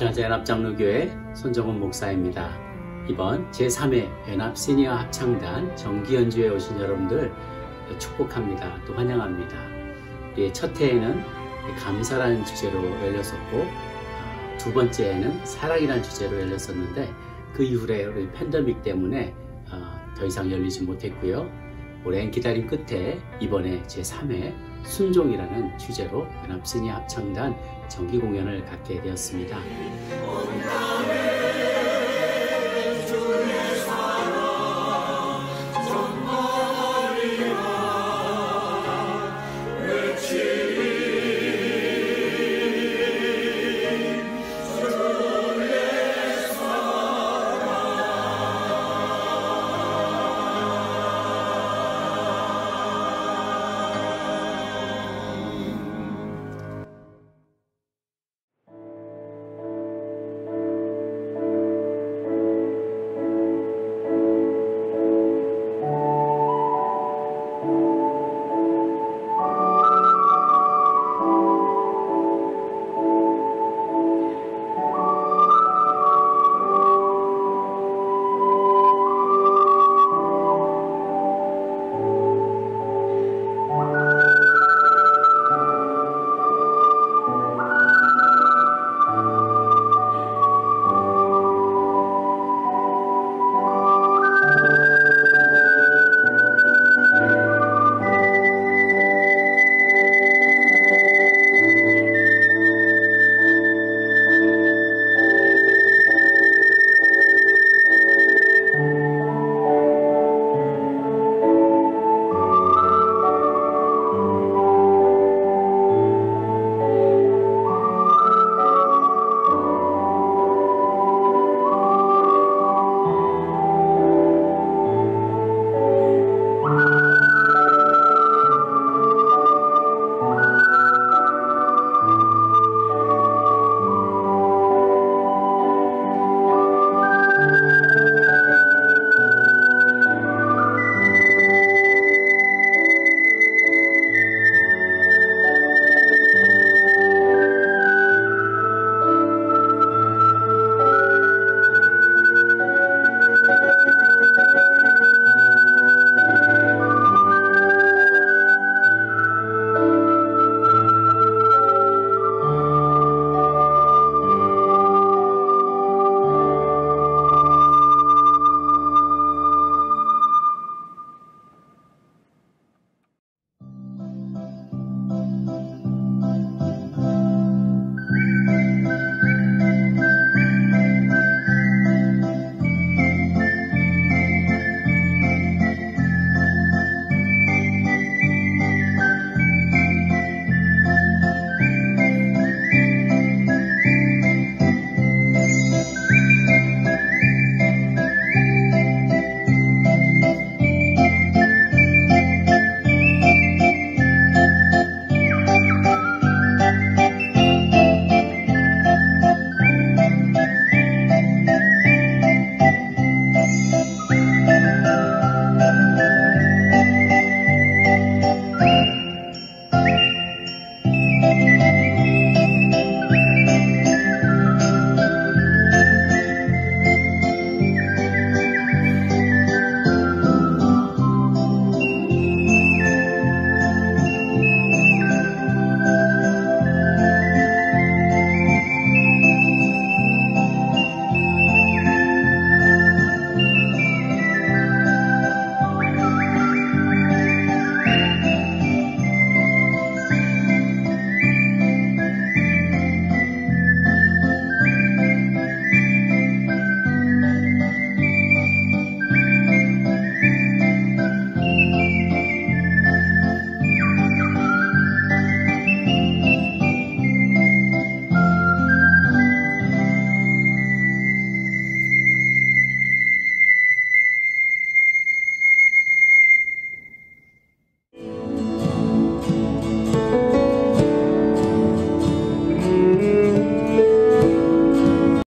아틀란타 연합장로교회 손정훈 목사입니다. 이번 제3회 연합 시니어 합창단 정기 연주회에 오신 여러분들 축복합니다. 또 환영합니다. 우리의 첫 해에는 감사라는 주제로 열렸었고, 두 번째에는 사랑이라는 주제로 열렸었는데, 그 이후에 우리 팬데믹 때문에 더 이상 열리지 못했고요. 오랜 기다림 끝에 이번에 제3회 순종이라는 주제로 연합 시니어 합창단 정기 공연을 갖게 되었습니다.